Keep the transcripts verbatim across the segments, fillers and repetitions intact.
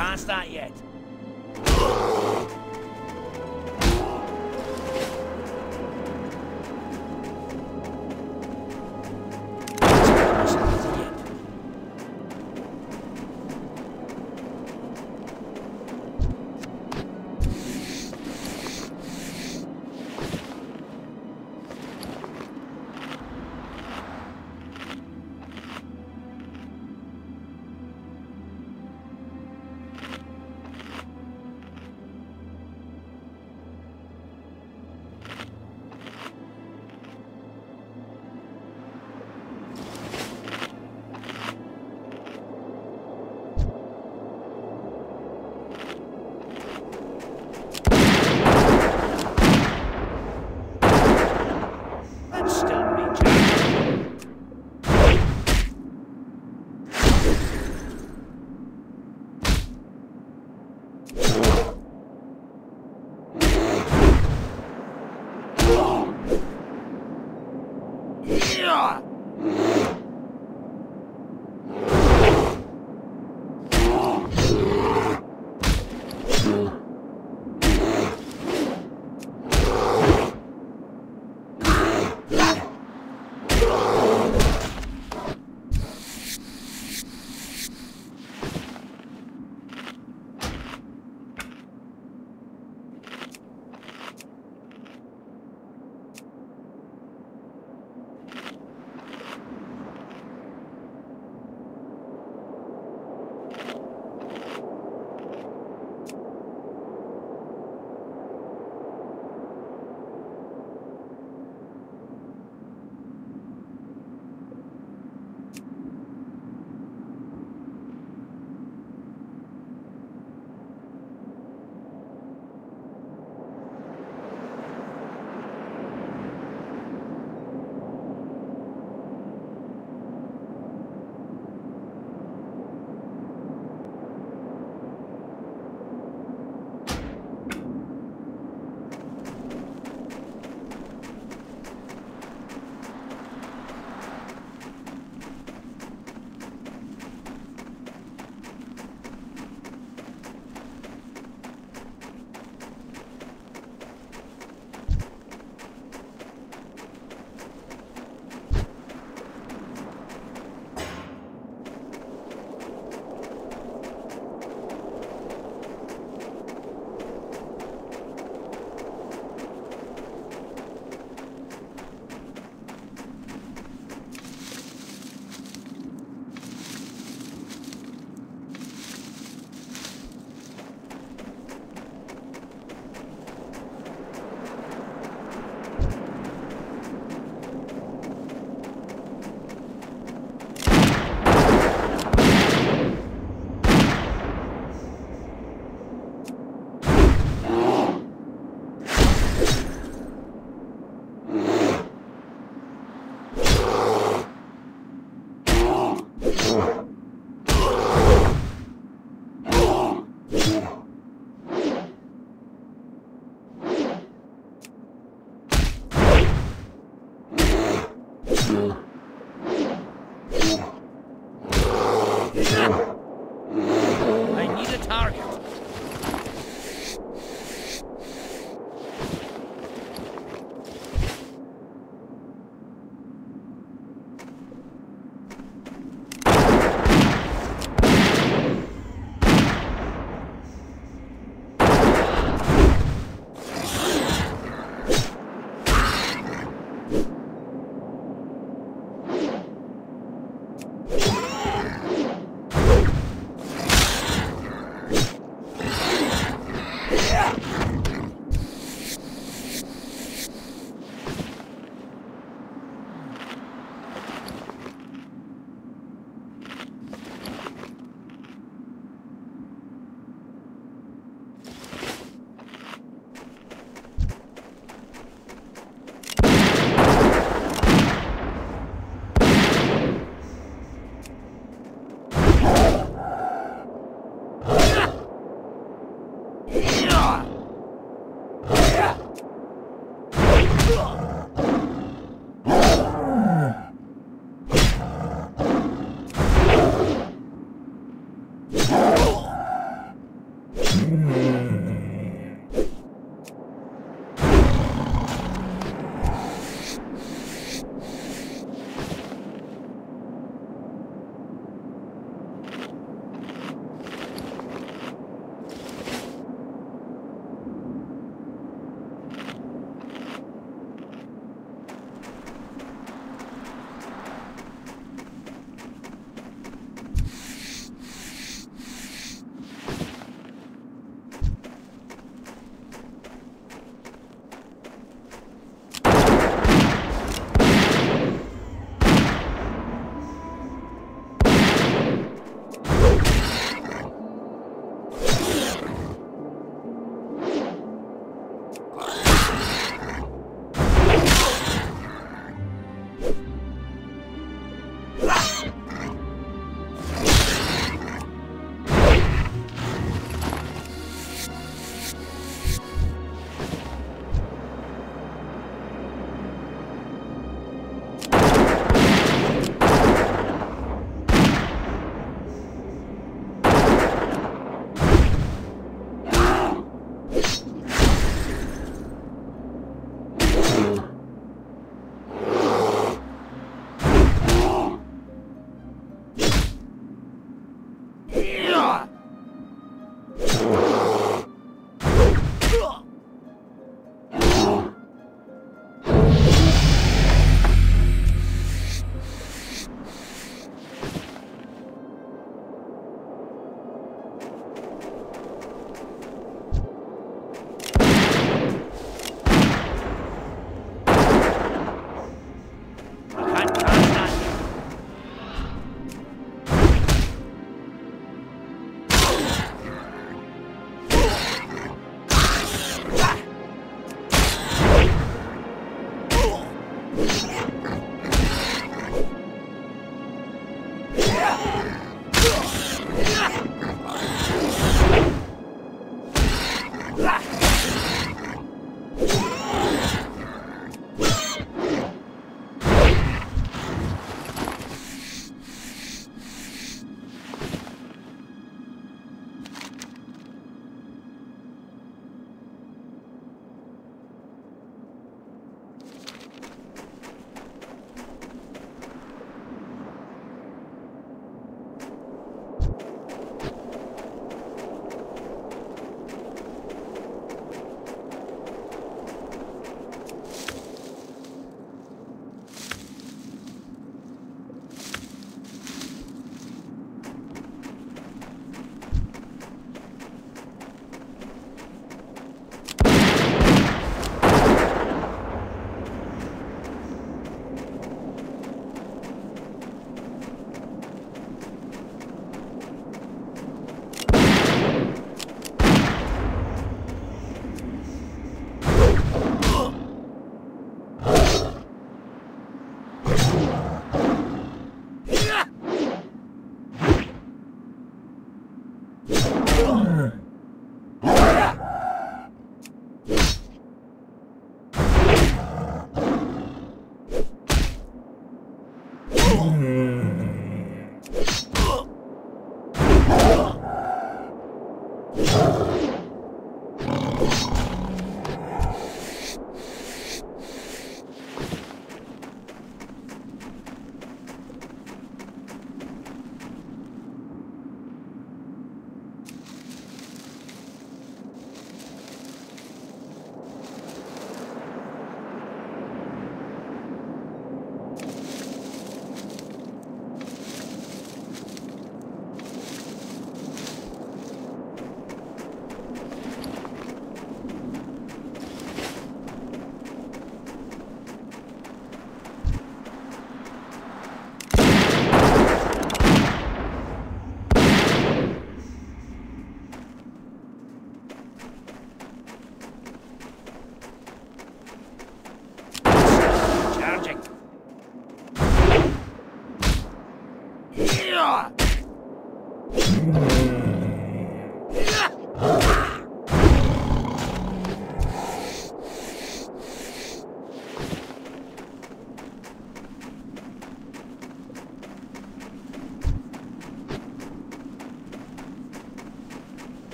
Can't start yet.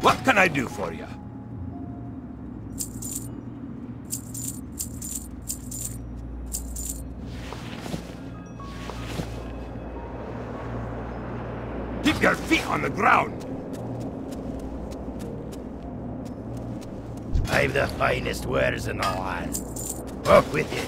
What can I do for you? Keep your feet on the ground! I've the finest wares in all eyes. Walk with it.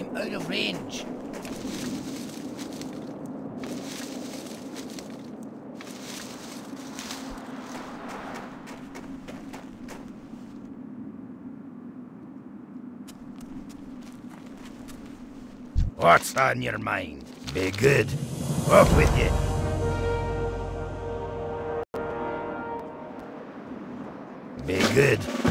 I'm out of range. What's on your mind? Be good. Off with you. Be good.